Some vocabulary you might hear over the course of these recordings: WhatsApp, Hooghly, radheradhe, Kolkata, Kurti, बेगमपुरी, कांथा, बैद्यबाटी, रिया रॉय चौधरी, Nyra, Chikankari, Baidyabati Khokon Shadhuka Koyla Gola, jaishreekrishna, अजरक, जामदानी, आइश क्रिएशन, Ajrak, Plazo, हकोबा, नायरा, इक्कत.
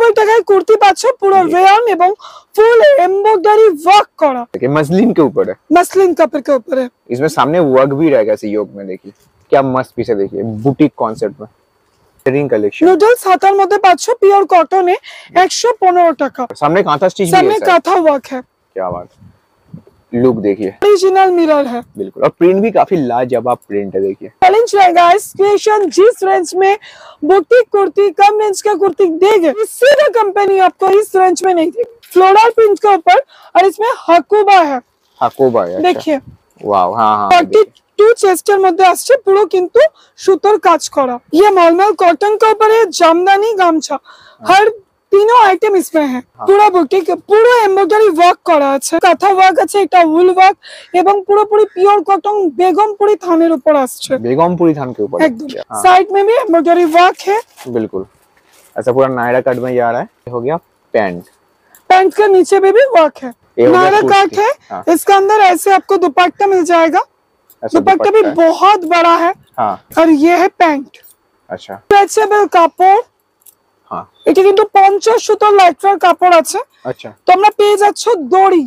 ৯৯ টাকায় কুর্তি পাচ্ছ পুরো রেয়ন এবং ফুল এমব্রয়ডারি ওয়ার্ক করা। देखिए मसलिन के ऊपर है, मसलिन कपड़े के ऊपर है। इसमें सामने वर्क भी रहेगा सहयोग में। देखिए क्या मस्त पीस है। देखिए बुटीक कॉन्सेप्ट में रिंग कलेक्शन नूडल्स हाथार মধ্যে পাচ্ছ পিওর কটন এ 115 টাকা। सामने कांथा स्टिच भी है, सामने कांथा वर्क है। क्या बात है। लुक देखिए ओरिजिनल मिरर है बिल्कुल, और प्रिंट भी काफी लाजवाब प्रिंट है। देखिए चैलेंज रहेगा आइस क्रिएशन जिस रेंज में बुटीक कुर्ती कम रेंज का कुर्ती देगा इससे ना कंपनी आपको इस रेंज में नहीं देगी। फ्लोरल प्रिंट के ऊपर और इसमें हाकोबा है। हाकोबा है देखिए वाओ। हां हां 42 চেস্টের মধ্যে আসছে পুরো কিন্তু সুতোর কাজ করা। ये मलमल कॉटन के ऊपर है, जामदानी गामछा हर तीनों आइटम इसमें है। पूरा बुटीक पूरा एम्ब्रॉयडरी वर्क करा আছে, কাঁথা ওয়ার্ক আছে, এটা উল ওয়ার্ক এবং পুরোপুরি পিওর কটন বেগমপুরি থানের উপর আসছে। বেগমপুরি থান के ऊपर साइड में भी एम्ब्रॉयडरी वर्क है बिल्कुल। ऐसा पूरा नायरा कट में आ रहा है। हो गया पैंट, पैंट के नीचे भी वर्क है, नायरा कट है। इसके अंदर ऐसे आपको दुपट्टा मिल जाएगा, दुपट्टा भी बहुत बड़ा है। और ये है पैंट। अच्छा स्ट्रेचेबल कपड़ा। हाँ এটা কিন্তু 50 সুতোর লাইক্রার কাপড় আছে। আচ্ছা তো আমরা পেয়ে যাচ্ছ দড়ি।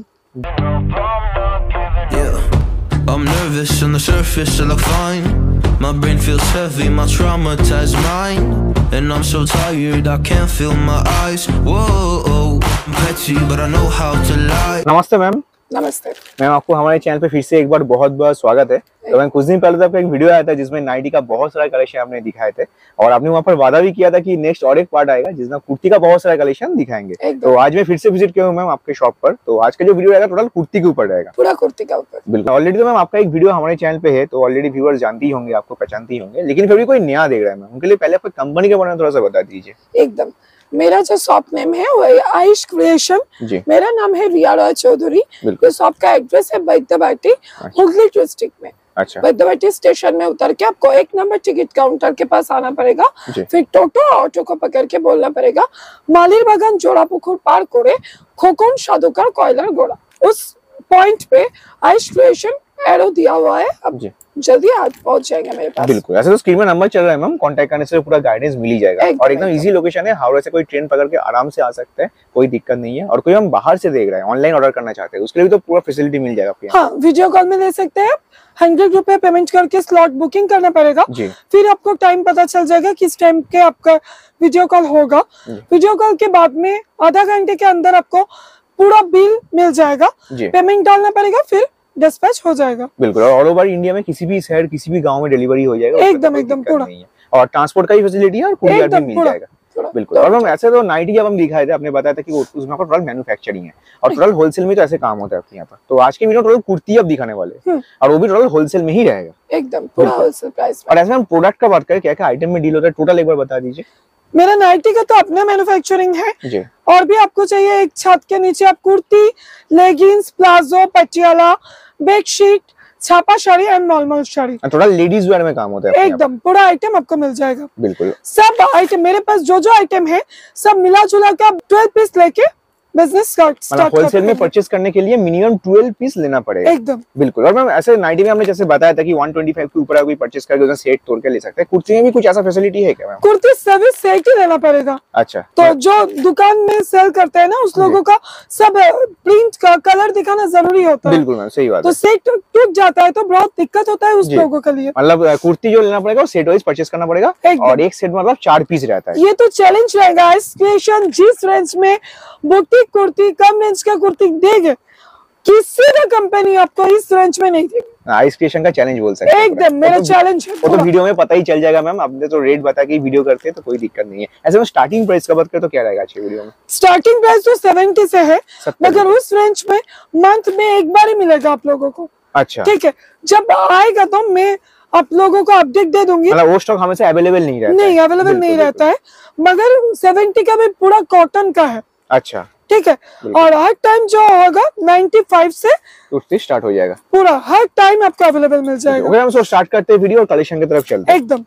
I'm nervous on the surface I look fine, my brain feels heavy, my traumatized mind, and I'm so tired I can't feel my eyes. Whoa, I'm petty but I know how to lie. नमस्ते ma'am. नमस्ते ma'am, आपको हमारे channel पे फिर से एक बार बहुत बहुत स्वागत है। तो मैम कुछ दिन पहले तो आपका एक वीडियो आया था जिसमें नाइटी का बहुत सारा कलेक्शन आपने दिखाए थे और आपने वहाँ पर वादा भी किया था कि नेक्स्ट और एक पार्ट आएगा जिसमें कुर्ती का बहुत सारा कलेक्शन दिखाएंगे। तो आज मैं फिर से विजिट किया हूँ मैम आपके शॉप पर। तो आज का जो वीडियो रहेगा टोटल कुर्ती के ऊपर रहेगा, पूरा कुर्ती का ऊपर बिल्कुल। ऑलरेडी तो मैम आपका एक वीडियो हमारे चैनल पे है तो ऑलरेडी व्यूअर्स जानती होंगे, आपको पहचानती होंगे, लेकिन फिर भी कोई नया देख रहा है मैम उनके लिए पहले आपको कंपनी के बारे में थोड़ा सा बता दीजिए। एकदम, मेरा जो शॉप नेम है वो आइश क्रिएशन, मेरा नाम है रिया रॉय चौधरी। तो शॉप का एड्रेस है बैद्यबाटी हुगली डिस्ट्रिक्ट में। अच्छा बैद्यबाटी स्टेशन में उतर के आपको 1 नंबर टिकट काउंटर के पास आना पड़ेगा, फिर टोटो ऑटो को पकड़ के बोलना पड़ेगा मालिर बागान जोड़ा पुखुर पार करे खोकन साधुका कोयला गोला। उस पॉइंट पे आइश क्रिएशन एरो दिया हुआ है, अब जल्दी आज पहुंच जाएंगे मेरे पास बिल्कुल। ऐसे तो स्क्रीन में नंबर चल रहा है मैम, कांटेक्ट करने से पूरा गाइडेंस मिल ही जाएगा। और एकदम इजी लोकेशन है, हावड़ा से कोई ट्रेन पकड़ के आराम से आ सकते हैं, कोई दिक्कत नहीं है। और कोई हम बाहर से देख रहे हैं ऑनलाइन ऑर्डर करना चाहते हैं उसके लिए भी तो पूरा फैसिलिटी मिल जाएगा। हाँ, वीडियो कॉल में दे सकते हैं, 100 रुपए पेमेंट करके स्लॉट बुकिंग करना पड़ेगा, फिर आपको टाइम पता चल जाएगा किस टाइम के आपका वीडियो कॉल होगा। वीडियो कॉल के बाद में आधा घंटे के अंदर आपको पूरा बिल मिल जाएगा, पेमेंट डालना पड़ेगा, फिर डिस्पैच हो जाएगा बिल्कुल। और ऑल ओवर इंडिया में किसी भी शहर किसी भी गांव में डिलीवरी हो जाएगा एकदम एकदम पूरा। और ट्रांसपोर्ट का भी फैसिलिटी है और कुरियर भी मिल जाएगा बिल्कुल। और मैम ऐसे तो नाइटी जब हम दिखाए थे आपने बताया था कि उसमें आपका टोटल मैन्युफैक्चरिंग है और टोटल होलसेल में तो ऐसे काम होता है आपके यहाँ पर। तो आज के वीडियो टोटल कुर्ती अब दिखाने वाले हैं और वो भी टोटल होलसेल में ही रहेगा एकदम पूरा होलसेल प्राइस। और ऐसे हम प्रोडक्ट का बात करें क्या क्या आइटम में डील होता है टोटल एक बार बता दीजिए। मेरा नाइटी का तो अपना मैन्युफैक्चरिंग है और भी आपको चाहिए एक छत के नीचे आप kurti leggings palazzo Patiala bedsheet छापा साड़ी एंड नॉर्मल साड़ी थोड़ा लेडीज वेयर में काम होता है एकदम पूरा आइटम आपको मिल जाएगा बिल्कुल। सब आइटम मेरे पास जो जो आइटम है सब मिला जुला के आप 12 पीस लेके बिजनेस स्टार्ट होलसेल में परचेस करने के लिए मिनिमम 12 पीस लेना पड़ेगा एकदम बिल्कुल। और मैम ऐसे नाइटी में हमने जैसे बताया था कि 125 के ऊपर कोई परचेस करके उसमें सेट तोड़ के ले सकते हैं। कुर्ती में भी कुछ ऐसा फैसिलिटी है क्या मैम? कुर्ती सभी सेट ही लेना पड़ेगा। अच्छा तो जो दुकान में सेल करते हैं ना उस लोगों का सब प्रिंट का कलर दिखाना जरूरी होता है बिल्कुल मैम सही बात। तो सेट टूट जाता है तो बहुत दिक्कत होता है उस लोगों के लिए, मतलब कुर्ती जो लेना पड़ेगा वो सेट वाइज परचेस करना पड़ेगा और एक सेट मतलब 4 पीस रहता है। ये तो चैलेंज रहेगा जिस रेंज में बुटीक कुर्ती कम रेंज का कुर्ती देंगे किसी ना कंपनी आपको इस रेंज में नहीं देगी। आइस क्रिएशन का चैलेंज बोल सकते हैं एकदम मेरा चैलेंज है। वो तो वीडियो में पता ही चल जाएगा मैम, आपने तो रेट बता के वीडियो करते हैं तो कोई दिक्कत नहीं है। ऐसे में स्टार्टिंग प्राइस का बात करें तो क्या रहेगा अच्छे वीडियो में? स्टार्टिंग प्राइस तो 70 से है मगर उस रेंज में मंथ में एक बार ही मिलेगा आप लोगों को। अच्छा ठीक है, जब आएगा तो मैं आप लोगों को अपडेट दे दूंगी। मतलब वो स्टॉक हमेशा अवेलेबल नहीं रहता, नहीं अवेलेबल नहीं रहता है मगर 70 का भी पूरा कॉटन का है। अच्छा ठीक है। और हर टाइम जो होगा 95 से कुर्ती स्टार्ट हो जाएगा पूरा, हर टाइम आपको अवेलेबल मिल जाएगा। ओके हम सो स्टार्ट करते हैं वीडियो और कलेक्शन की तरफ चलते हैं एकदम।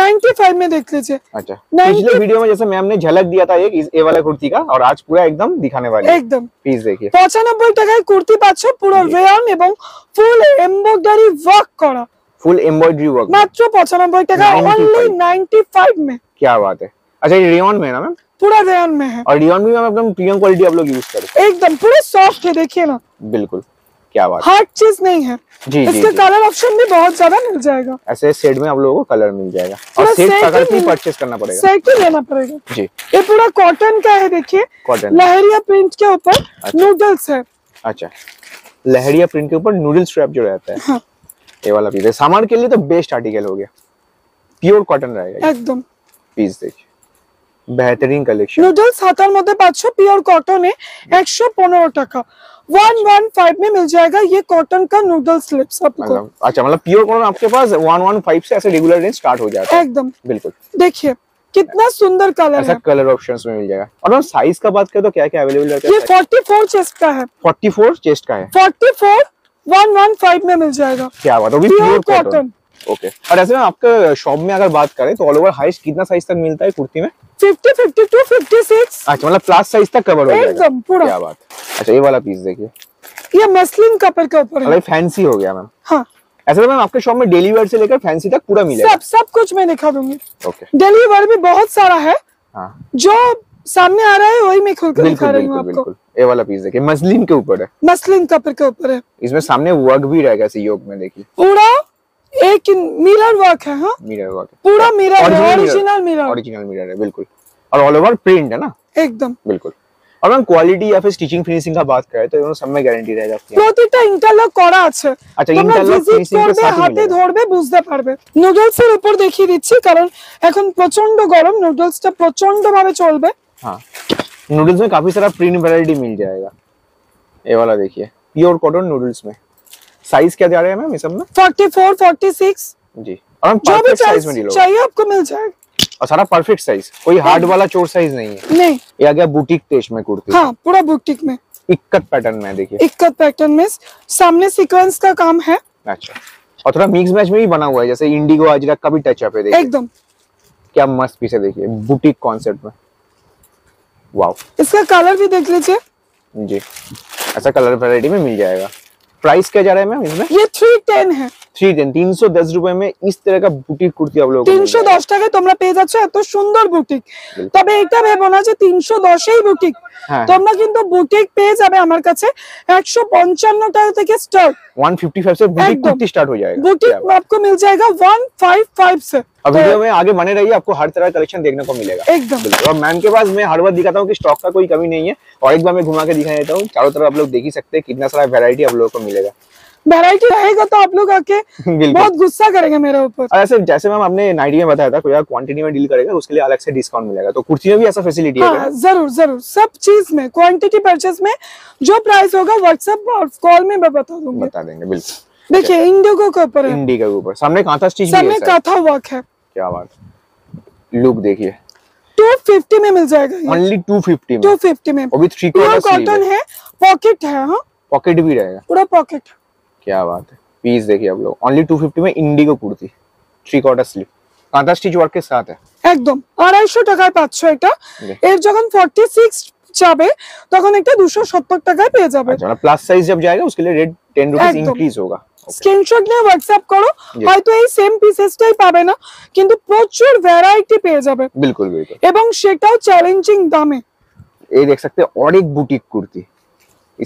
95 में देख लीजिए। अच्छा पिछले वीडियो में जैसे मैम ने झलक दिया था एक ए वाला कुर्ती का और आज पूरा एकदम दिखाने वाले हैं एकदम। पीस देखिए 95 টাকায় কুর্তি পাচ্ছ পুরো রেয়ন এবং ফুল এমব্রয়ডারি ওয়ার্ক করা। ফুল এমব্রয়ডারি ওয়ার্ক মাত্র 95 টাকা ओनली 95 में। क्या बात है। अच्छा ये रेयन में ना मैम पूरा रेयन में है और रेयन भी मैम एकदम प्रीमियम क्वालिटी आप लोग यूज करते हैं, एकदम पूरा सॉफ्ट है, देखिए ना बिल्कुल क्या बात, हार्ड चीज नहीं है जी। इसका कलर ऑप्शन भी बहुत ज्यादा मिल जाएगा, ऐसे शेड में आप लोगों को कलर मिल जाएगा और सेट अगर भी परचेस करना पड़ेगा, सेट ही लेना पड़ेगा जी। ये पूरा कॉटन का है, देखिए कॉटन लहरिया प्रिंट के ऊपर नूडल्स है, अच्छा लहरिया प्रिंट के ऊपर नूडल्स स्ट्रैप जो रहता है ये वाला पीस है, सामान के लिए तो बेस्ट आर्टिकल हो गया, प्योर कॉटन रहेगा एकदम। पीस देखिए बेहतरीन कलेक्शन, नूडल्स हाथार मध्य 500 प्योर कॉटन है 115 টাকা 115 में मिल जाएगा ये कॉटन का नूडल स्लिप्स आपको। अच्छा मतलब प्योर कॉटन आपके पास 115 से ऐसे रेगुलर रेंज स्टार्ट हो जाता है एकदम बिल्कुल। देखिए कितना सुंदर कलर है, कलर ऑप्शंस में मिल जाएगा। और हम साइज का बात करें तो क्या क्या अवेलेबल रहता है, ये 44 चेस्ट का है, 44 चेस्ट का है, 44 115 में मिल जाएगा, क्या बात है, वो भी प्योर कॉटन ओके। और ऐसे में आपके शॉप में अगर बात करें तो ऑल ओवर हाइट कितना साइज तक मिलता है कुर्ती में? 50, 52, 56। अच्छा मतलब प्लस साइज तक कवर हो जाएगा एकदम पूरा, क्या बात। अच्छा ये वाला पीस देखिए, ये मसलिन कपड़े के ऊपर है, फैंसी हो गया मैम। हाँ ऐसे मैम आपके शॉप में डेली वेयर से लेकर फैंसी तक पूरा मिलेगा, सब कुछ मैं दिखा दूंगी ओके। डेली वेयर भी बहुत सारा है, जो सामने आ रहा है वही मैं खुलकर दिखा रही हूँ आपको। ये वाला पीस देखिए मसलिन के ऊपर है, मसलिन कपड़े के ऊपर है, इसमें सामने वर्क भी रहेगा सहयोग में, देखिए पूरा एक मिरर वर्क है, हाँ मिरर वर्क पूरा मिरर है, ओरिजिनल मिरर है बिल्कुल, और ऑल ओवर प्रिंट है ना एकदम बिल्कुल। और हम क्वालिटी या फिर स्टिचिंग फिनिशिंग का बात करें तो सब में गारंटी रहेगा आपकी, প্রতিটা ইন্টারলক করা আছে। আচ্ছা ইন্টারলক ফিনিশিং এর সাথে হাতে ধরবে বুঝতে পারবে। নুডলস এর উপর দেখিয়ে দিচ্ছি কারণ এখন প্রচন্ড গরম, নুডলসটা প্রচন্ড ভাবে চলবে। हां নুডলস में काफी सारा प्रिंट वैरायटी मिल जाएगा। ये वाला देखिए प्योर कॉटन नूडल्स में साइज क्या जा रहा है मैम इस सब में? 44, 46 जी। और हम परफेक्ट साइज में डील चाहिए आपको मिल जाएगा, और सारा परफेक्ट साइज, कोई हार्ड वाला चोर साइज नहीं है। नहीं ये आ गया बुटीक टेस्ट में कुर्ती। हाँ पूरा बुटीक में, इक्कत पैटर्न में देखिए, इक्कत पैटर्न में सामने सीक्वेंस का काम है। अच्छा और थोड़ा मिक्स मैच में भी बना हुआ है, जैसे इंडिगो अजरक का भी टच अप है, देखिए एकदम क्या मस्त पीस है, देखिए बुटीक कॉन्सेप्ट में। वाओ इसका कलर भी देख लीजिए जी, ऐसा कलर वैरायटी में मिल जाएगा। प्राइस क्या जा रहा है मैम इसमें? ये 310 है, 310 310 रुपए में इस तरह का बुटीक कुर्ती आप लोग 310 টাকায় তোমরা পেয়ে যাচ্ছ, এত সুন্দর বুটিক। তবে এটা ভেবো না যে 310 এই বুটিক, তোমরা কিন্তু বুটিক পেয়ে যাবে আমার কাছে 155 টাকা থেকে স্টার্ট, 155 से बुटीक कुर्ती स्टार्ट हो जाएगा, बुटीक आपको मिल जाएगा 155 से। अब वीडियो में आगे बने रहिए, आपको हर तरह का कलेक्शन देखने को मिलेगा एकदम। और मैम के पास मैं हर बार दिखाता हूँ कि स्टॉक का कोई कमी नहीं है, और एक बार मैं घुमा के दिखा देता हूँ, चारों तरफ आप लोग देख ही सकते हैं कितना सारा वैरायटी आप लोगों को मिलेगा। वैरायटी रहेगा तो आप लोग आके बहुत गुस्सा करेंगे मेरे ऊपर। ऐसे जैसे मैम आपने नाइटी में बताया था कोई क्वांटिटी में डील करेगा उसके लिए अलग से डिस्काउंट मिलेगा, तो कुर्ती में भी ऐसा फैसिलिटी है? हाँ, जरूर जरूर, सब चीज में क्वांटिटी परचेस में जो प्राइस होगा व्हाट्सएप और कॉल में मैं बता देंगे बिल्कुल। देखिए इंडिगो के ऊपर, इंडिगो के ऊपर सामने कांथा स्टिच, सामने कांथा वर्क है, क्या बात। लुक देखिए 250 में मिल जाएगा, ओनली 250 में, वो भी 3/4 कॉटन है, पॉकेट है, पॉकेट भी रहेगा पूरा पॉकेट, क्या बात है। पीस देखिए आप लोग ओनली 250 में, इंडिगो कुर्ती 3/4 स्लीव कांधा स्टिच वर्क के साथ है एकदम। 250 টাকায় পাচ্ছ এটা, এর যখন 46 যাবে তখন এটা 270 টাকায় পেয়ে যাবে। अच्छा प्लस साइज जब जाएगा उसके लिए रेट 10 रुपीस इंक्रीज होगा। স্ক্রিনশট নিয়ে WhatsApp করো, হয়তো এই সেম পিসেসটাই পাবে না কিন্তু প্রচুর ভ্যারাইটি পেয়ে যাবে बिल्कुल बिल्कुल, এবং সেটাও চ্যালেঞ্জিং দামে। ये देख सकते हैं और एक बुटीक कुर्ती,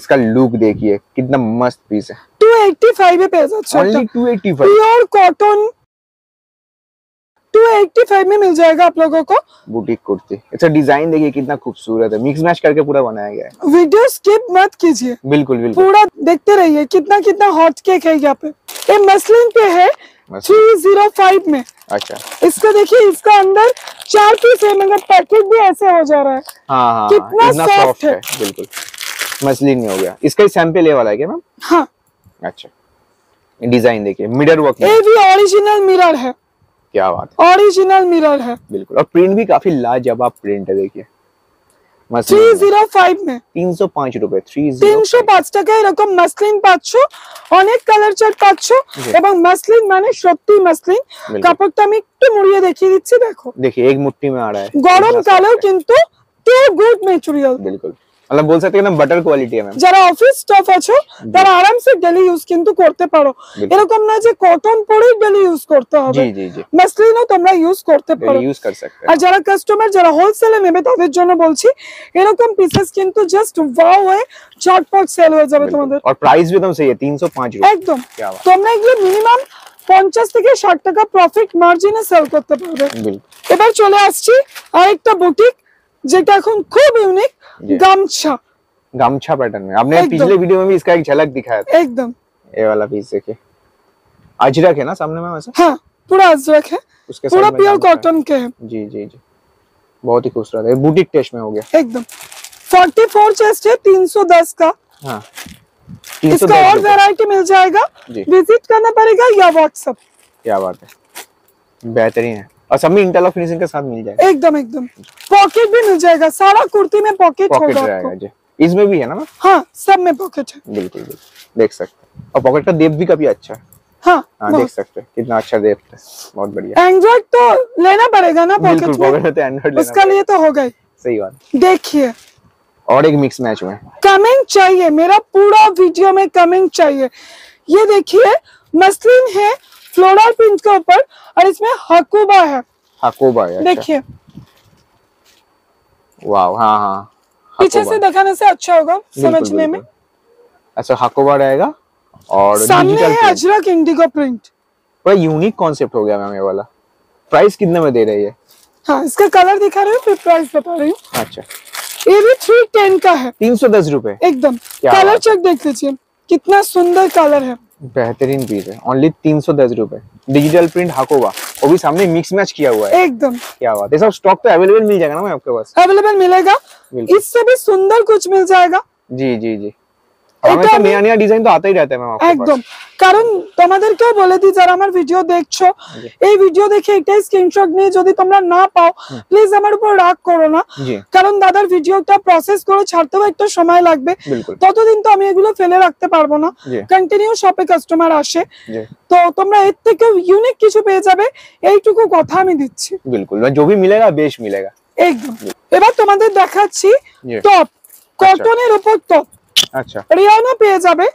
इसका लुक देखिए कितना मस्त पीस है, 285 प्योर कॉटन 285 में मिल जाएगा आप लोगों को बुटीक कुर्ती। अच्छा डिजाइन देखिए कितना खूबसूरत है, मिक्स मैच करके पूरा बनाया गया है। वीडियो स्किप मत कीजिए बिल्कुल बिल्कुल, पूरा देखते रहिए, कितना हॉट केक है यहाँ पे। ये मसलिन पे है 305 में। अच्छा इसका देखिए, इसका अंदर 4 पीस है मगर पैकेट भी ऐसे हो जा रहा है। हाँ, कितना सॉफ्ट है बिल्कुल, मसलिन में हो गया। इसका ही सैंपल ये वाला है क्या मैम? हाँ। अच्छा डिजाइन देखिए मिरर वर्क, ये भी ओरिजिनल मिरर है, क्या बात है, ओरिजिनल मिरर है बिल्कुल। और प्रिंट भी काफी लाजवाब प्रिंट है, देखिए 305 में, 305 रुपए 305 টাকা এরকম মসলিন পাচ্ছ, অনেক কালার চার্ট পাচ্ছ, এবং মসলিন মানে সত্যি মসলিন। কাপড়টা আমি একটু মুড়িয়ে দেখিয়ে দিচ্ছি, দেখো देखिए एक मुट्ठी में आ रहा है, গরম কালার কিন্তু তে গুড ম্যাটেরিয়াল बिल्कुल। मतलब बोल सकते हैं एकदम बटर क्वालिटी है मैम। যারা অফিস স্টাফ আছো তারা আরামসে ডেইলি ইউজ কিন্তু করতে পারো, এরকম না যে কটন পরে ডেইলি ইউজ করতে হবে। জি জি জি মসলিনও তোমরা ইউজ করতে পারো, ইউজ কর सकते। আর যারা কাস্টমার যারা হোলসেলে নেবে তাদের জন্য বলছি এরকম পিসেস কিন্তু জাস্ট ওয়াও হয়, চটপট সেল হয়ে যাবে তোমাদের। আর প্রাইস একদম सही है 305 रुपए একদম। তোমরা এগুলো মিনিমাম 50 থেকে 60 টাকা প্রফিট মার্জিনে সেল করতে পারবে। এবার চলে আসছি আরেকটা বুটিক যেটা এখন খুব ইউনিক, गमछा। गमछा पैटर्न में आपने पिछले वीडियो में भी इसका एक झलक दिखाया था एकदम। ये वाला पीस देखिए, अजरक है ना सामने में वैसा। हाँ, पूरा अजरक है, पूरा प्योर कॉटन के है। जी जी जी बहुत ही खूबसूरत है, बुटीक टेस्ट में हो गया एकदम। 44 चेस्ट है 310 का। हाँ, 310 इसका और वेराइटी मिल जाएगा, विजिट करना पड़ेगा या व्हाट्सएप। क्या बात है, बेहतरीन है और सब में इंटरलॉक फिनिशिंग के साथ मिल जाएगा एकदम एकदम। पॉकेट भी मिल जाएगा, सारा कुर्ती में पॉकेट होगा आपको। जी इसमें भी है ना? हाँ, सब में पॉकेट है बिल्कुल बिल्कुल, देख सकते हैं। और पॉकेट का डेप्थ भी काफी अच्छा है। हाँ, देख सकते हैं कितना अच्छा डेप्थ है, बहुत बढ़िया। एंड्रॉइड तो लेना पड़ेगा ना पॉकेट में, उसका लिए तो होगा ही। सही बात। देखिए और एक मिक्स मैच में कमिंग चाहिए, मेरा पूरा वीडियो में कमिंग चाहिए। ये देखिए मसलिन है फ्लोरल प्रिंट के ऊपर और इसमें हकोबा है। हकोबा है, देखिए वाओ। हाँ हाँ, पीछे से दिखाने से अच्छा होगा समझने में। अच्छा हकोबा रहेगा और सामने है अजरक इंडिगो प्रिंट। बड़ा यूनिक कॉन्सेप्ट हो गया मैम ये वाला। प्राइस कितने में दे रही है? हाँ, इसका कलर दिखा रही हूँ फिर प्राइस बता रही हूँ। अच्छा, ये भी 310 का है, 310 रुपए एकदम। कलर चेक देख लीजिए कितना सुंदर कलर है, बेहतरीन पीस है। ओनली 310 रुपए, डिजिटल प्रिंट हकोबा, वो भी सामने मिक्स मैच किया हुआ है एकदम। क्या बात है, सब स्टॉक तो अवेलेबल मिल जाएगा ना मैं आपके पास? अवेलेबल मिलेगा, इससे भी सुंदर कुछ मिल जाएगा। जी जी जी এটা নয়া নয়া ডিজাইন তো আতেই रहता है मैम आपके एकदम। কারণ তোমাদেরকেও বলে দিই যারা আমার ভিডিও দেখছো, এই ভিডিও দেখে একটা স্ক্রিনশট নিয়ে যদি তোমরা না পাও প্লিজ আমার উপর রাগ করো না, কারণ দাদার ভিডিওটা প্রসেস করে ছাড়তেও একটু সময় লাগবে। ততদিন তো আমি এগুলো ফেলে রাখতে পারবো না, কন্টিনিউ শপে কাস্টমার আসে তো তোমরা এর থেকে ইউনিক কিছু পেয়ে যাবে, এইটুকু কথা আমি দিচ্ছি। बिल्कुल जो भी मिलेगा बेश मिलेगा एकदम। এবার তোমাদের দেখাচ্ছি টপ, কটনের উপর টপ। আচ্ছা, রিয়ানা পেয়ে যাবে,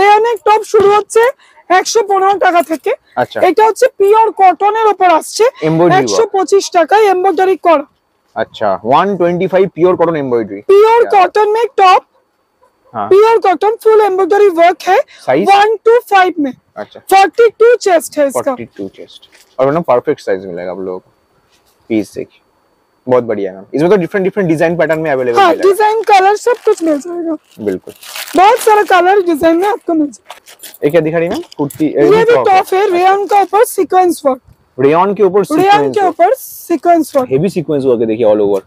রিয়ানা টপ শুরু হচ্ছে 115 টাকা থেকে। আচ্ছা, এটা হচ্ছে পিওর কটনের উপর আসছে 125 টাকায় এমব্রয়ডারি করা। আচ্ছা 125 pure cotton embroidery, pure cotton में टॉप। हां, pure cotton full embroidery work है 125 में। अच्छा 42 चेस्ट है इसका, 42 चेस्ट और ना परफेक्ट साइज मिलेगा आप लोगों को। पीस देखिए बहुत बढ़िया है, इसमें तो डिफरेंट डिफरेंट डिजाइन पैटर्न में अवेलेबल है, डिजाइन कलर सब कुछ मिल जाएगा। बिल्कुल बहुत सारा कलर डिजाइन में आपको मिल जाएगा। ये क्या दिखा रही है मैम? कुर्ती, ये भी टॉप है, रेयन के ऊपर सीक्वेंस वर्क, रेयन के ऊपर सीक्वेंस, रेयन के ऊपर sequence work, heavy sequence work है देखिए ऑल ओवर।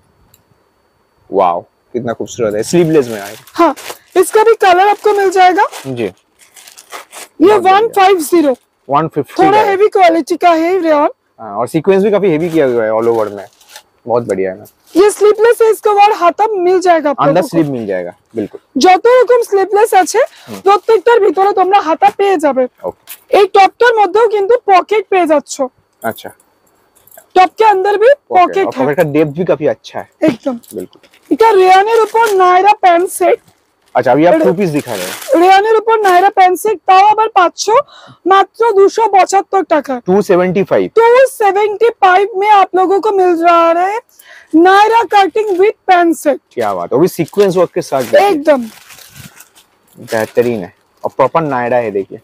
वाओ कितना खूबसूरत है, स्लीवलेस में है। हां, इसका भी कलर आपको मिल जाएगा जी। ये 150 150 थोड़ा हेवी क्वालिटी का है रेयन, और सीक्वेंस भी काफी हेवी किया हुआ है ऑल ओवर में, बहुत बढ़िया है ना। ये स्लीवलेस है, इसका वार हाथ मिल जाएगा आपको, अंदर स्लीव मिल जाएगा बिल्कुल। যত রকম স্লিভলেস আছে প্রত্যেকটার ভিতরে তোমরা হাতা পেয়ে যাবে। এই টপটার মধ্যেও কিন্তু পকেট পেয়ে যাচ্ছে। আচ্ছা, টপ के अंदर भी पॉकेट है, पॉकेट का डेप्थ भी काफी अच्छा है एकदम बिल्कुल। এটা রেয়ানের উপর নাইরা প্যান্ট সেট। अच्छा अभी आप टू पीस दिखा रहे हैं, রেয়ানের উপর নাইরা প্যান্ট সেট তাও আবার 500 মাত্র 275 টাকা, 275 में आप लोगों को मिल रहा है नायरा cutting with pant set. क्या बात है, वो भी सीक्वेंस वर्क के साथ एकदम बेहतरीन है और प्रॉपर नायरा है देखिए।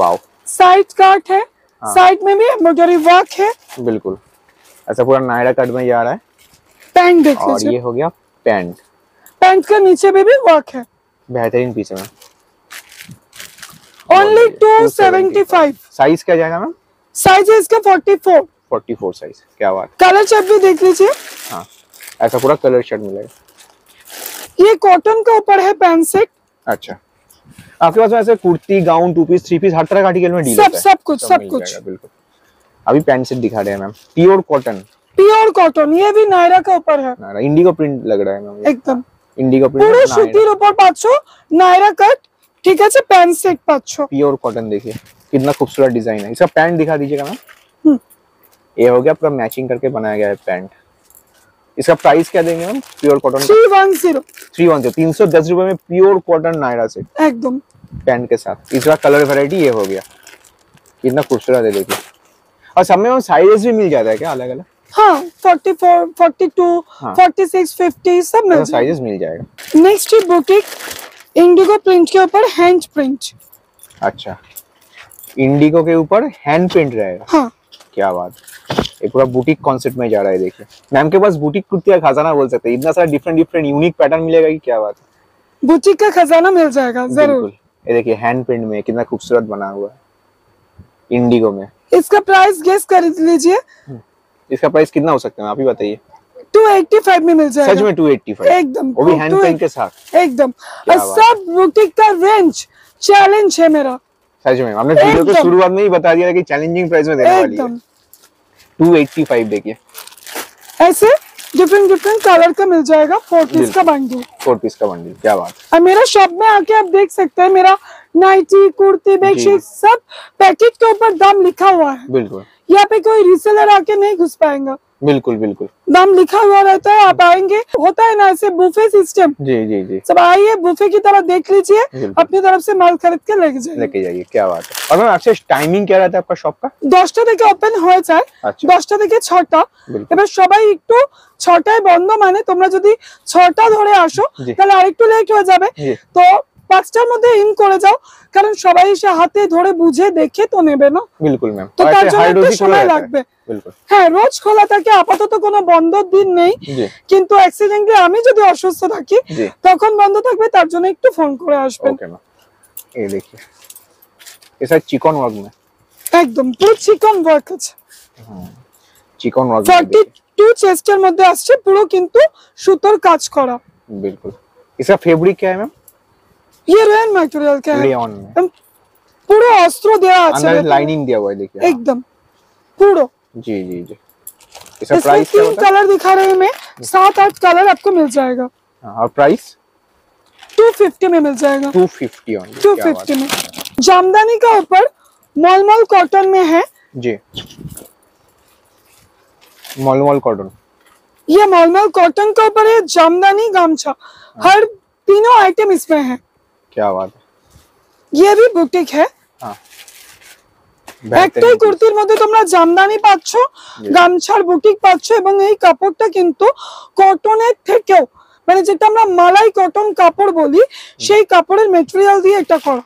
वाओ, साइड कट है। हाँ, साइड में भी एम्ब्रॉयडरी वर्क है बिल्कुल। अच्छा पूरा नायरा कट में जा रहा है। पैंट देख लीजिए, और ये हो गया पैंट, पैंट के नीचे भी वर्क है, बेहतरीन पीस है। ओनली 275। साइज क्या जाएगा मैम? साइज है इसका 44 साइज। क्या बात, कलर शर्ट भी देख लीजिए। हाँ, ऐसा पूरा कलर शर्ट मिलेगा। ये कॉटन के ऊपर है पैंट सेट। अच्छा, आपके पास ऐसे kurti, gown, two piece, three piece हर तरह का आर्टिकल में डील होता है, सब कुछ बिल्कुल। अभी पैंट सेट दिखा रहे हैं मैम, प्योर कॉटन। ये भी नायरा के ऊपर है, नायरा इंडिगो प्रिंट लग रहा है मैम एकदम, इंडिगो प्रिंट। पूरे सूतीर ऊपर 500 नायरा कट, ठीक है। पैंट सेट 500 प्योर कॉटन, देखिए कितना खूबसूरत डिजाइन है। इसका पैंट दिखा दीजिएगा मैम। ये हो गया पूरा मैचिंग करके बनाया गया है पैंट, इसका प्राइस क्या देंगे हम प्योर कॉटन? 310 310 रुपए में प्योर कॉटन नायरा से एकदम पैंट के साथ। इसका कलर वेराइटी ये हो गया, कितना खूबसूरत है देखिए। और सब में साइजेस भी मिल जाता है क्या अलग अलग? हाँ, 44, 42, 46, 50 सब में साइजेस मिल जाएगा। नेक्स्ट है बुटीक इंडिगो प्रिंट के ऊपर हैंड प्रिंट। अच्छा, इंडिगो के ऊपर हैंड प्रिंट रहेगा। हाँ, क्या बात, एक पूरा बुटीक कॉन्सेप्ट में जा रहा है। देखिए मैम के पास बुटीक कुर्ती का खजाना बोल सकते हैं, इतना सारा डिफरेंट डिफरेंट यूनिक पैटर्न मिलेगा कि क्या बात है, बुटीक का खजाना मिल जाएगा जरूर। ये देखिए हैंड प्रिंट में कितना खूबसूरत बना हुआ है इंडिगो में। इसका प्राइस गेस कर लीजिए, इसका प्राइस कितना हो सकता है आप ही बताइए? 285 में मिल जाएगा। सच में 285 एकदम, वो भी हैंड प्रिंट के साथ एकदम। और सब बुटीक का रेंज चैलेंज है मेरा। सच में हमने वीडियो के शुरुआत में ही बता दिया कि चैलेंजिंग प्राइस में देने वाली है। 285 देखिए, ऐसे डिफरेंट डिफरेंट कलर का मिल जाएगा। 4 पीस का बंडल, 4 पीस का बंडल, क्या बात। और मेरा शॉप में आके आप देख सकते हैं, मेरा नाइटी कुर्ती बेडशीट सब पैकेट के ऊपर दाम लिखा हुआ है। बिल्कुल, यहाँ पे कोई रीसेलर आके नहीं घुस पाएगा। बिल्कुल बिल्कुल, दाम लिखा हुआ रहता है। आप आएंगे, होता है ना ऐसे बुफे सिस्टम। जी जी जी, सब आइए बुफे की तरह देख लीजिए, अपनी तरफ से माल खरीद के लेके जाइए। क्या बात है। और आपसे टाइमिंग क्या रहता है आपका शॉप का? 10टा থেকে ओपেন হয়ে যায়, 10টা থেকে 6টা। এবার সবাই একটু 6টায় বন্ধ, মানে তোমরা যদি 6টা ধরে আসো তাহলে আরেকটু লেট হয়ে যাবে, তো 5টার মধ্যে ইন করে যাও, কারণ সবাই এসে হাতে ধরে বুঝে দেখে তো নেবে না। বিলকুল ম্যাম, তো তার জন্য সময় লাগবে। बिल्कुल हाँ, रोज खोला था आपातत तो कोनो बंद दिन नहीं, किन्तु एक्सीडेंटली आमी यदि असुस्थ থাকি তখন बंद থাকবে, তার জন্য একটু ফোন করে আসবেন। ओके मैम, ये देखिए ऐसा चिकन वर्क में एकदम পুরো চিকন वर्क আছে। हां, चिकन वर्क 42 চেস্টের মধ্যে আসছে পুরো, কিন্তু সুতোর কাজ করা। बिल्कुल, इसका फैब्रिक क्या है मैम? ये रेयन मटेरियल का है, रेयन में पूरा अस्त्र दिया আছে, अंदर लाइनिंग दिया हुआ है देखिए एकदम পুরো। जी जी जी, इसका प्राइस क्या होता है? कलर दिखा रहे हैं मैं, 7-8 कलर आपको मिल जाएगा। और प्राइस 250 में मिल जाएगा। 250 ओनली, 250 में। जामदानी का ऊपर मॉलमॉल कॉटन में है जी, मॉलमॉल कॉटन। ये मॉलमॉल कॉटन के ऊपर है जामदानी गामछा, हर तीनों आइटम इसमें है। क्या बात है। ये भी बुटीक है। हाँ, একটাই কুর্তির মধ্যে তোমরা জামদানি পাচ্ছ, গামছার বুটিক পাচ্ছ, এবং এই কাপড়টা কিন্তু কটনের থেকেও, মানে যেটা আমরা মালাই কটন কাপড় বলি সেই কাপড়ের ম্যাটেরিয়াল দিয়ে এটা করা।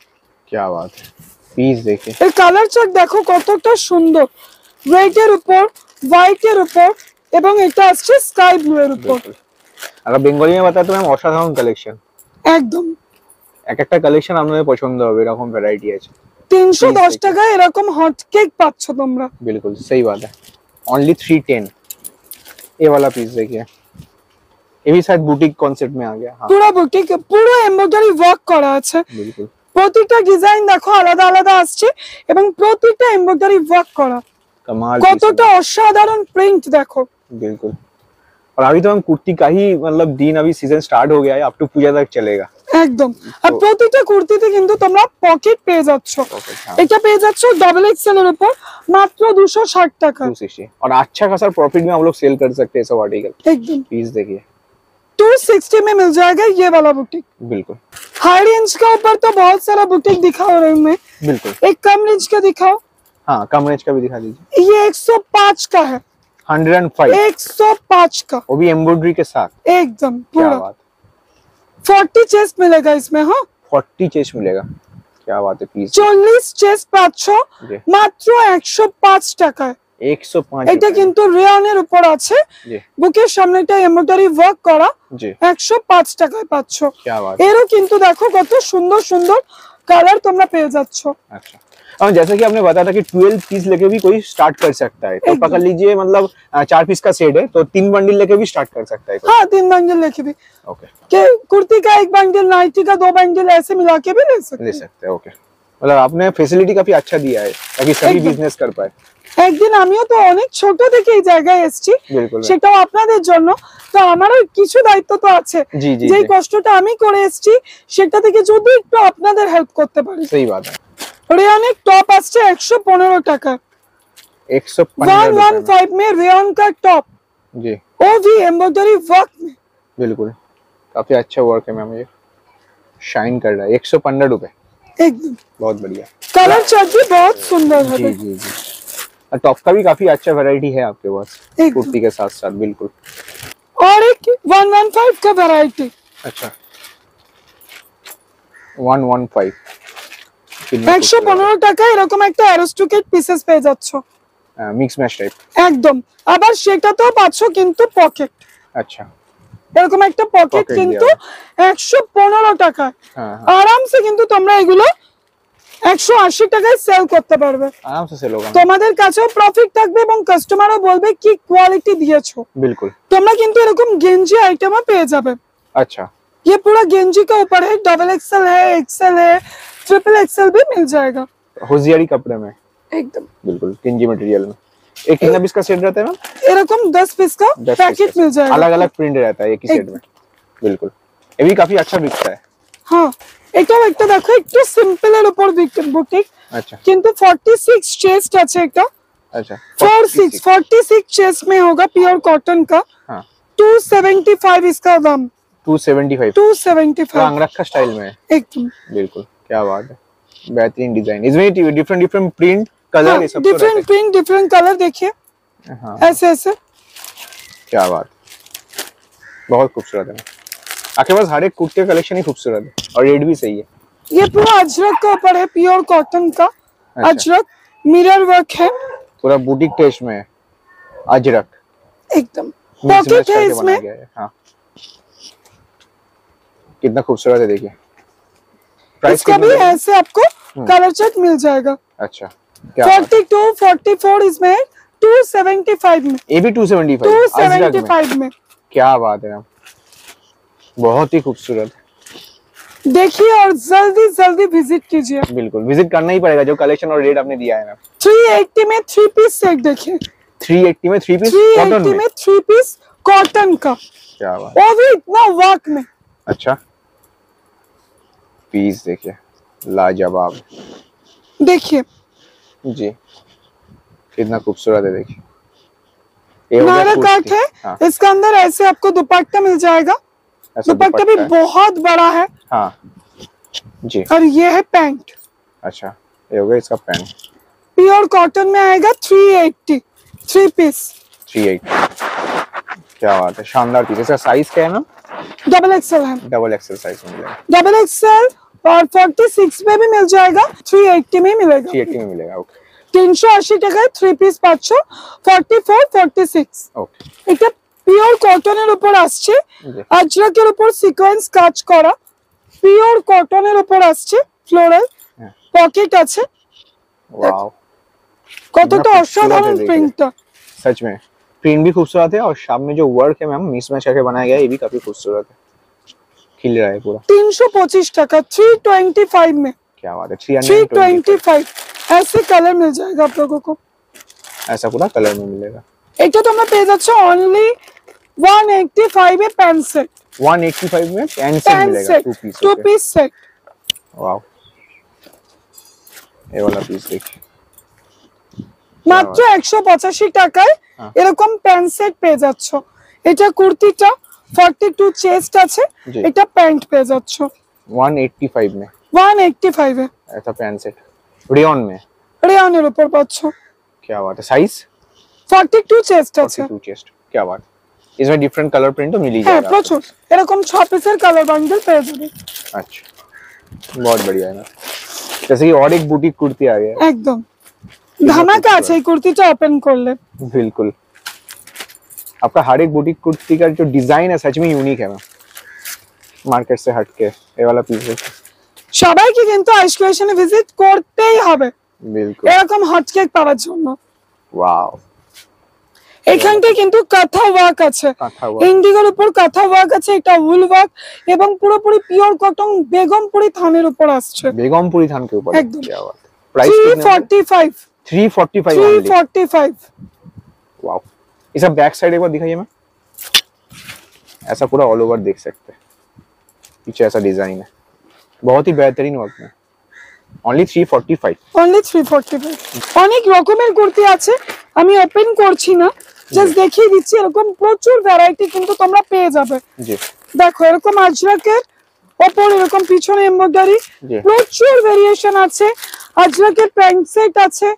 क्या बात है। पीस देखिए, এই কালার চার্ট দেখো কতটা সুন্দর, রেড এর উপর, হোয়াইট এর উপর, এবং এটা আসছে স্কাই ব্লু এর উপর। अगर বেঙ্গলি में बताया तो मैम অসাধারণ কালেকশন एकदम, एक একটা কালেকশন আপনাদের পছন্দ হবে, এরকম ভ্যারাইটি আছে। 310 টাকা এরকম হট কেক পাচ্ছ তোমরা। बिल्कुल सही बात है, ओनली 310। ये वाला पीस देखिए, ये भी शायद बुटीक कॉन्सेप्ट में आ गया। हां, पूरा बुटीक, পুরো এমব্রয়ডারি ওয়ার্ক করা আছে। बिल्कुल, প্রত্যেকটা ডিজাইন দেখো আলাদা আলাদা আসছে এবং প্রত্যেকটা এমব্রয়ডারি ওয়ার্ক করা। कमाल, কতটা অসাধারণ প্রিন্ট দেখো। बिल्कुल, और अभी तो हम कुर्ती का ही मतलब दिन, अभी सीजन स्टार्ट हो गया है, अप टू पूजा तक चलेगा एकदम। আর প্রতিটা কুর্তিতে কিন্তু তোমরা পকেট পেয়ে যাচ্ছ, এটা পেয়ে যাচ্ছ डबल एक्सएल এর উপর মাত্র 260 টাকা। और अच्छा खासा प्रॉफिट में हम लोग सेल कर सकते हैं सब आर्टिकल एकदम। पीस देखिए 260 में मिल जाएगा ये वाला बुटीक। बिल्कुल, हाई रेंज के ऊपर तो बहुत सारा बुटीक दिखाओ रही हूं मैं। बिल्कुल, एक कम रेंज का दिखाओ। हां, कम रेंज का भी दिखा दीजिए। ये 105 का है, 105, 105 का, वो भी एम्ब्रॉयडरी के साथ एकदम पूरा। 40 चेस्ट मिलेगा इसमें। हाँ, 40 चेस्ट मिलेगा। क्या बात है। पीस 40 चेस्ट पाँच मात्र 105 টাকা। 105 এটা কিন্তু রেয়নের উপর আছে, বুকের সামনেটা এমব্রয়ডারি ওয়ার্ক করা, 105 টাকায় পাচ্ছ। এরও কিন্তু দেখো কত সুন্দর সুন্দর কালার তোমরা পেয়ে যাচ্ছ। আচ্ছা, और जैसा कि आपने बताया था कि 12 पीस लेके भी कोई स्टार्ट कर सकता है, तो पकड़ लीजिए मतलब 4 पीस का सेट है, तो 3 बंडल लेके भी स्टार्ट कर सकता है। हाँ, 3 बंडल लेके भी। ओके, के कुर्ती का 1 बंडल, नाइटी का 2 बंडल, ऐसे मिला के भी ले सकते हैं। ओके, मतलब आपने फैसिलिटी काफी अच्छा दिया है ताकि सभी बिजनेस कर पाए। একদিন আমিও তো অনেক ছোট থেকে এই জায়গায় এসেছি, সেটাও আপনাদের জন্য, তো আমারও কিছু দায়িত্ব তো আছে, যেই কষ্টটা আমি করে এসেছি সেটা থেকে যদি একটু আপনাদের হেল্প করতে পারি। सही बात है। रेयन टॉप आछे 115 টাকা, 115 में रेयन का टॉप। जी, वो भी एम्ब्रॉयडरी वर्क में। बिल्कुल काफी अच्छा वर्क है मैम, ये शाइन कर रहा है। 115 रुपए एकदम, बहुत बढ़िया। कलर चार्ट भी बहुत सुंदर है। जी जी जी, टॉप का भी काफी अच्छा वैरायटी है आपके पास कुर्ती के साथ साथ। बिल्कुल, और एक 115 का वैरायटी। अच्छा, 115 115 টাকা এরকম একটা অ্যারিস্টোক্রেট পিসেস পেয়ে যাচ্ছে, মিক্স ম্যাচ টাইপ একদম। আবার সেটা তো 500 কিন্তু পকেট। আচ্ছা, এরকম একটা পকেট কিন্তু 115 টাকা। আরামসে কিন্তু তোমরা এগুলো 180 টাকায় সেল করতে পারবে, আরামসে সেল হবে। তোমাদের কাছেও প্রফিট থাকবে এবং কাস্টমারও বলবে কি কোয়ালিটি দিয়েছো। बिल्कुल, তোমরা কিন্তু এরকম গেঞ্জি আইটেমও পেয়ে যাবে। আচ্ছা, ये पूरा गेंजी का ऊपर है, डबल एक्सेल है, एक्सेल है, ट्रिपल एक्सेल भी मिल जाएगा। होशियारी कपड़े में एकदम, बिल्कुल गेंजी मटेरियल में। एक कितना पीस का सेट रहता है मैम? एरकम 10 पीस का पैकेट मिल जाएगा, अलग-अलग प्रिंट रहता है एक ही सेट में। बिल्कुल, ये भी काफी अच्छा बिकता है। हां, একটা দেখো একটু সিম্পল এর উপর বুটিক। अच्छा, किंतु 46 चेस्ट আছে একটা। अच्छा, 46 चेस्ट में होगा, प्योर कॉटन का। हां, 275 इसका दाम। 275 आंगरखा स्टाइल में है एकदम। बिल्कुल, क्या बात है, बेहतरीन डिजाइन। इसमें डिफरेंट प्रिंट कलर, ये सब डिफरेंट प्रिंट डिफरेंट कलर देखिए। हां, ऐसे ऐसे, क्या बात, बहुत खूबसूरत है। आपके पास हर एक कुर्ते का कलेक्शन ही खूबसूरत है और रेट भी सही है। ये पूरा अजरक का ऊपर है, प्योर कॉटन का। अच्छा, अजरक मिरर वर्क है, पूरा बुटीक टेस्ट में है अजरक एकदम। पॉकेट है इसमें। हां, कितना खूबसूरत है देखिए। प्राइस का भी ऐसे आपको कलर चार्ट मिल जाएगा। अच्छा, क्या 42 44 इसमें 275 में, ये भी 275 में। क्या बात है, बहुत ही खूबसूरत देखिए, और जल्दी जल्दी विजिट कीजिए। बिल्कुल, विजिट करना ही पड़ेगा जो कलेक्शन और रेट आपने दिया है ना। 380 में 3 पीस सेट देखिए, 380 में 3 पीस कॉटन का। क्या बात, वो भी इतना वर्क में। अच्छा, पीस देखिए लाजवाब, देखिए जी कितना खूबसूरत है। देखिए नायरा काट है। हाँ, इसके अंदर ऐसे आपको दुपट्टा मिल जाएगा। दुपट्टा भी बहुत बड़ा है। हाँ जी, और ये है पैंट। अच्छा, ये हो गया इसका पैंट, प्योर कॉटन में आएगा। 380 3 पीस 380। क्या बात है, शानदार पीस। इसका साइज क्या है ना? डबल एक्सेल है, डबल एक्सेल साइज में मिलेगा, डबल एक्सेल। और 46 में भी मिल जाएगा, 380 में मिलेगा, 380 में मिलेगा। ओके, 380 টাকায় 3 পিস 544 46। ওকে, এটা পিওর কটনের উপর আসছে, আজরাকের উপর সিকোয়েন্স কাজ করা, পিওর কটনের উপর আসছে, ফ্লোরাল পকেট আছে। ওয়াও, কতটা অসাধারণ প্রিন্টটা, सच में प्रिंट भी खूबसूरत है और सामने जो वर्क है मैम मिसमैच करके बनाया गया है, ये भी काफी खूबसूरत है, खिल रहा है पूरा। 325 টাকা 325 में। क्या बात है, 325 ऐसे कलर मिल जाएगा आप लोगों को, ऐसा पूरा कलर में मिलेगा। एक तो तुमने पे जाच्छो ओनली 185 में पैंट सेट, 185 में पैंट सेट मिलेगा, 2 पीस सेट। वाओ, ये वाला पीस देखिए মাত্র 185 টাকায় এরকম প্যান্ট সেট পেয়ে যাচ্ছে। এটা কুর্তিটা 42 চেস্ট আছে, এটা প্যান্ট পেয়ে যাচ্ছে 185 में, 185 है ऐसा पैंट सेट। रेयन में, रेयन এর উপর পাচ্ছ। क्या बात है, साइज 42 চেস্ট আছে, 42 চেস্ট। क्या बात, इसमें डिफरेंट कलर प्रिंट तो मिल ही जाएगा। প্রচুর এরকম 6 পিসের কালার বান্ডেল পেয়ে যাবে। अच्छा, बहुत बढ़िया है ना। जैसे कि और एक बुटीक कुर्ती आ गई है एकदम धमाका। अच्छा, ये कुर्तीটা ओपन कर ले। बिल्कुल, आपका हर एक बुटीक कुर्ती का जो डिजाइन है सच में यूनिक है मैम, मार्केट से हटके। ये वाला पीस है, সবাইকে কিন্তু আইশ ক্রিয়েশনে ভিজিট করতেই হবে। बिल्कुल, এরকম হটকেক পাওয়ার জন্য। ওয়াও, এখানতে কিন্তু কাঁথা ওয়ার্ক আছে, ইন্ডিগোর উপর কাঁথা ওয়ার্ক আছে, এটা উল ওয়ার্ক এবং পুরোপুরি পিওর কটন বেগমপুরি থানের উপর আসছে, বেগমপুরি থানকে উপর। क्या बात, प्राइस 345 345। वाओ, इसका बैक साइड एक बार दिखाइए मैं, ऐसा पूरा ऑल ओवर देख सकते हैं, पीछे ऐसा डिजाइन है, बहुत ही बेहतरीन वर्क में। Only 345 only 345। অনেক রকমের কুর্তি আছে, আমি ওপেন করছি না, জাস্ট দেখিয়ে দিচ্ছি এরকম প্রচুর ভ্যারাইটি কিন্তু তোমরা পেয়ে যাবে। জি দেখো এরকম আজরাকের ওপর এরকম পিছনে এমব্রয়ডারি প্রচুর ভেরিয়েশন আছে। আজরাকের প্যান্ট সেট আছে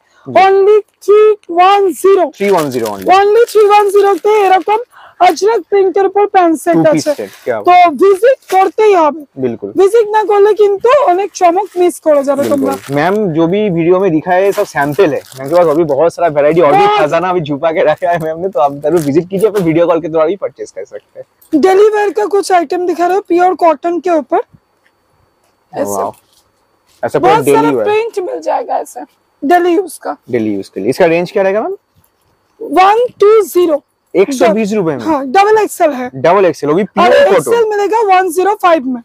only 310 only 310 তে এরকম अजरक प्रिंटर पर पैन सेट আছে তো ভিজিট করতেই হবে। बिल्कुल ভিজিট না করলে কিন্তু অনেক চমক মিস করে যাবে তোমরা। मैम जो भी वीडियो में दिखाया है सब सैंपल है, मैम के पास अभी बहुत सारा वैरायटी और भी खजाना अभी छुपा के रखा है मैम ने, तो आप जरूर विजिट कीजिए, अपने वीडियो कॉल के द्वारा भी परचेस कर सकते हैं। डेलीवेयर का कुछ आइटम दिखा रहा हूं प्योर कॉटन के ऊपर, ऐसा पूरा डेलीवेयर प्रिंट मिल जाएगा ऐसा डेली यूज का। डेली यूज के लिए इसका रेंज क्या रहेगा मैम? 120 120 रुपए में। हाँ, डबल एक्सएल है, डबल एक्सएल होगी प्योर कॉटन। एक्सएल मिलेगा 105 में,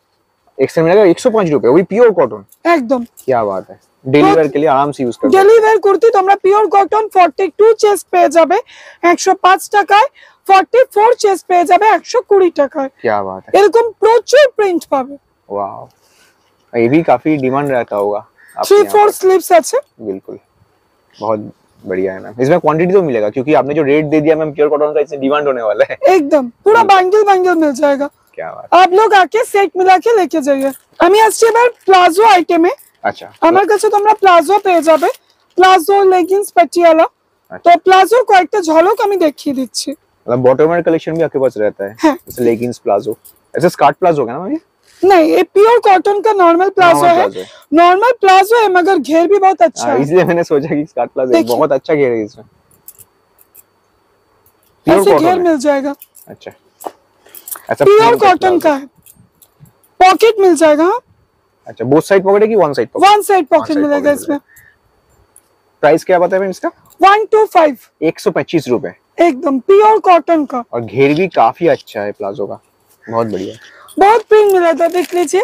एक्सएल मिलेगा 105 रुपए, वो भी प्योर कॉटन एकदम। क्या बात है, डेली वेयर के लिए आराम से यूज कर। डेली वेयर कुर्ती তোমরা प्योर कॉटन 42 চেস্ট পেয়ে যাবে 105 টাকায়, 44 চেস্ট পেয়ে যাবে 120 টাকায়। क्या बात है, এরকম প্রচুর প্রিন্ট পাবে। वाओ, ये भी काफी डिमांड रहता होगा। 3-4 स्लीव्स আছে। बिल्कुल बहुत बढ़िया है मैम। इसमें क्वांटिटी तो मिलेगा क्योंकि आपने जो रेट दे दिया मैम प्योर कॉटन का, इससे डिमांड होने वाला है एकदम। पूरा बैंगल बैंगल मिल जाएगा। क्या बात, आप लोग आके सेट मिला के लेके जाइए। हमें आज बार प्लाजो आइटम है। अच्छा, हमारे কাছে তোমরা প্লাজো পেয়ে যাবে, প্লাজো लेगिंग्स पटियाला। तो প্লাজো কয়েকটা ঝলক আমি দেখিয়ে দিচ্ছি, मतलब बॉटम कलेक्शन भी आपके पास रहता है। जैसे लेगिंग्स प्लाजो, ऐसे स्कर्ट प्लाजो होगा ना, नहीं ये प्योर कॉटन का नॉर्मल प्लाजो है। नॉर्मल प्लाजो है मगर घेर भी बहुत अच्छा है, इसलिए मैंने सोचा कि स्कर्ट प्लाजो है। बहुत अच्छा घेर है इसमें, प्योर कॉटन मिल जाएगा। अच्छा, अच्छा प्योर कॉटन का है, पॉकेट मिल जाएगा। अच्छा, बोथ साइड पॉकेट है कि one side pocket? One side pocket मिलेगा। इसमें प्राइस क्या बताया मैम इसका? 125 125 रुपए, एकदम प्योर कॉटन का। और घेर भी काफी अच्छा है प्लाजो का, बहुत बढ़िया, बहुत प्रिंट मिला था, देख लीजिए।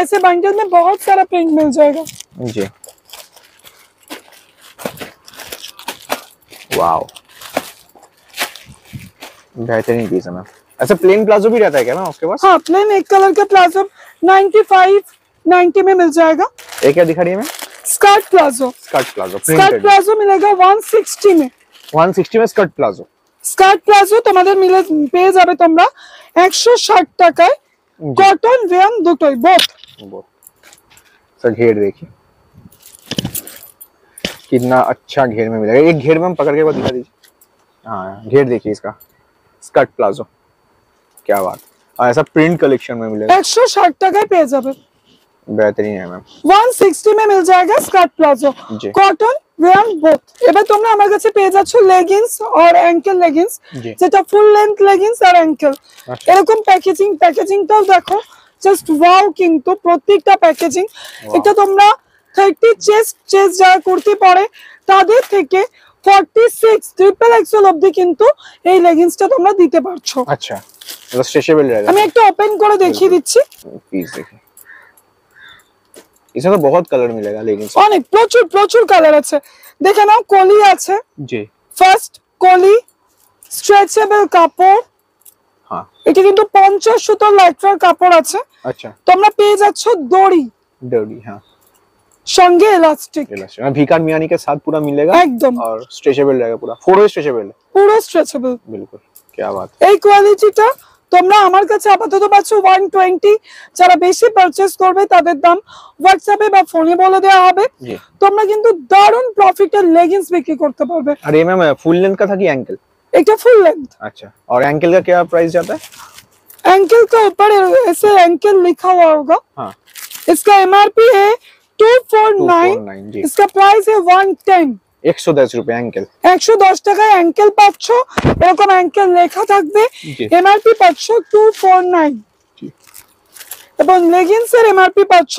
ऐसे बंडल में बहुत सारा प्रिंट मिल जाएगा जी। वाओ, बेहतरीन पीस है मैम। अच्छा, प्लेन प्लाजो भी रहता है क्या ना उसके पास? हाँ, प्लेन एक कलर का प्लाजो 95-90 में मिल जाएगा। एक क्या दिखा रही है? Skirt palazzo, skirt palazzo, skirt palazzo मिलेगा 160 में। 160 में स्कर्ट प्लाजो। स्कर्ट प्लाजो तुम्हारे मिले पे जाबे তোমরা 160 টাকায়। कॉटन वेम दुटोई बोथ। सर घेर देखिए कितना अच्छा घेर में मिलेगा। एक घेर में हम पकड़ के दिखा दीजिए। हाँ, घेर देखिए इसका, स्कर्ट प्लाजो। क्या बात, और ऐसा प्रिंट कलेक्शन में मिलेगा 160 टका पे जाबे, बेहतरीन है मैम। 160 में मिल जाएगा स्कर्ट प्लाजो, कॉटन वेम बोथ। এবার তোমরা আমার কাছে পেয়ে যাচ্ছ লেগিংস আর অ্যাঙ্কেল লেগিংস, যেটা ফুল লেন্থ লেগিংস আর অ্যাঙ্কেল। এরকম প্যাকেজিং, প্যাকেজিংটাও দেখো জাস্ট ওয়াও কিন্তু প্রত্যেকটা প্যাকেজিং। এটা তোমরা 30 চেস্ট, চেস্ট যারা কুর্তি পরে তাদের থেকে 46 ট্রিপল এক্সেল অবধি কিন্তু এই লেগিংসটা তোমরা দিতে পারছো। আচ্ছা, এটা স্ট্রেচেবল रहेगा। আমি একটা ওপেন করে দেখিয়ে দিচ্ছি, প্লিজ দেখুন। इसमें तो बहुत कलर मिलेगा लेकिन अनेक प्रचुर प्रचुर कलर अच्छे। देखे ना, कोली अच्छे जी, फर्स्ट कोली स्ट्रेचेबल कपड़। हाँ, এটা কিন্তু 50 সুতোর লাইটওয়েট কাপড় আছে। আচ্ছা, তোমরা পেয়ে যাচ্ছ দড়ি, দড়ি हाँ, संगे इलास्टिक, इलास्टिक ভিকার মিয়ানি के साथ पूरा मिलेगा एकदम। और स्ट्रेचेबल रहेगा पूरा, फोर वे स्ट्रेचेबल है, पूरा स्ट्रेचेबल। बिल्कुल, क्या बात है। এই কোয়ালিটিটা তোমরা আমার কাছে আপাতত পাচ্ছ 120। যারা বেশি পারচেজ করবে তাদের দাম WhatsApp এ বা ফোনে বলে দেয়া হবে। তোমরা কিন্তু দারুন প্রফিটের লেগিংস বিক্রি করতে পারবে। আর এই ম্যাম ফুল লেন্থ का था कि एंकल? এটা ফুল লেন্থ। আচ্ছা, और एंकल का क्या प्राइस जाता है? एंकल के ऊपर ऐसे एंकल लिखा हुआ होगा। हां, इसका MRP है 249, इसका प्राइस है 110। 110 रुपए एंकल, 110 টাকা এঙ্কেল পাচ্ছ। এরকম এঙ্কেল লেখা থাকবে, এমআরপি পাচ্ছ 249। এবং लेगिंग्स এর এমআরপি পাচ্ছ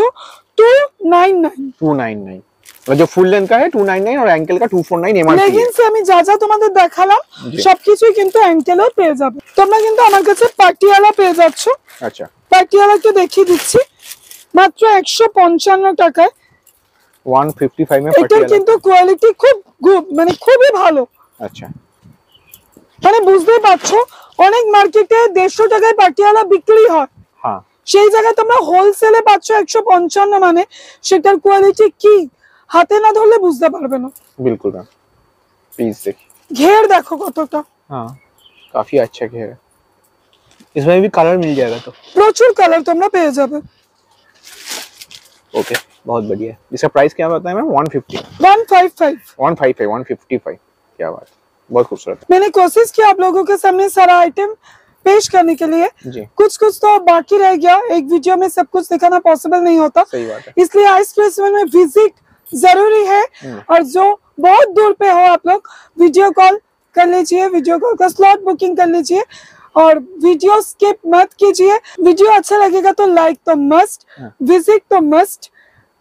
299। और जो ফুল লেন্থ का है 299 और एंकल का 249 এমআরপি। लेगिंग्स আমি যা যা তোমাদের দেখালাম সবকিছুই কিন্তু এঙ্কেলও পেয়ে যাবে। তোমরা কিন্তু আমার কাছে পাটিয়ালা পেয়ে যাচ্ছ। আচ্ছা, পাটিয়ালাকে দেখিয়ে দিচ্ছি মাত্র 155 টাকায়। 155 में पटियाला, কিন্তু কোয়ালিটি খুব মানে খুবই ভালো। আচ্ছা, মানে বুঝতে পারছো অনেক মার্কেটে 150 টাকায় পটিয়ালা বিক্রি হয়। হ্যাঁ, সেই জায়গায় তোমরা হোলসেলে পাচ্ছ 155। মানে সেটার কোয়ালিটি কি হাতে না ধরলে বুঝতে পারবে না। বিলকুল। প্লিজ দেখি, ঘের দেখো কতটা। हाँ काफी अच्छा घेरा, इसमें भी कलर मिल जाएगा तो प्रचुर कलर तो हम ना पेज पे। ओके बहुत बढ़िया। इसका प्राइस क्या बताया मैम? 155। क्या बात, बहुत खूबसूरत। मैंने कोशिश किया आप लोगों के सामने सारा आइटम पेश करने के लिए जी। कुछ कुछ तो बाकी रह गया, एक वीडियो में सब कुछ दिखाना पॉसिबल नहीं होता, सही बात है। इसलिए आइस क्रिएशन में विजिट जरूरी है और जो बहुत दूर पे हो आप लोग वीडियो कॉल कर लीजिए, वीडियो कॉल का स्लॉट बुकिंग कर लीजिए और वीडियो स्किप मत कीजिए। वीडियो अच्छा लगेगा तो लाइक तो मस्ट, विजिट तो मस्ट।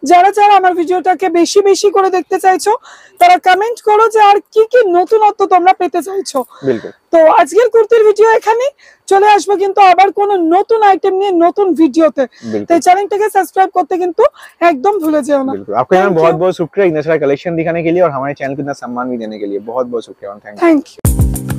যারা যারা আমার ভিডিওটাকে বেশি বেশি করে দেখতে চাইছো তারা কমেন্ট করো যে আর কি কি নতুনত্ব তোমরা পেতে চাইছো। बिल्कुल তো আজকের কুর্তির ভিডিও এখানে চলে আসবে কিন্তু আবার কোন নতুন আইটেম নিয়ে নতুন ভিডিওতে, তাই চ্যানেলটাকে সাবস্ক্রাইব করতে কিন্তু একদম ভুলে যেও না। बिल्कुल आपका यार बहुत-बहुत शुक्रिया इतना सारा कलेक्शन दिखाने के लिए और हमारे चैनल को इतना सम्मान भी देने के लिए बहुत-बहुत शुक्रिया। Thank you.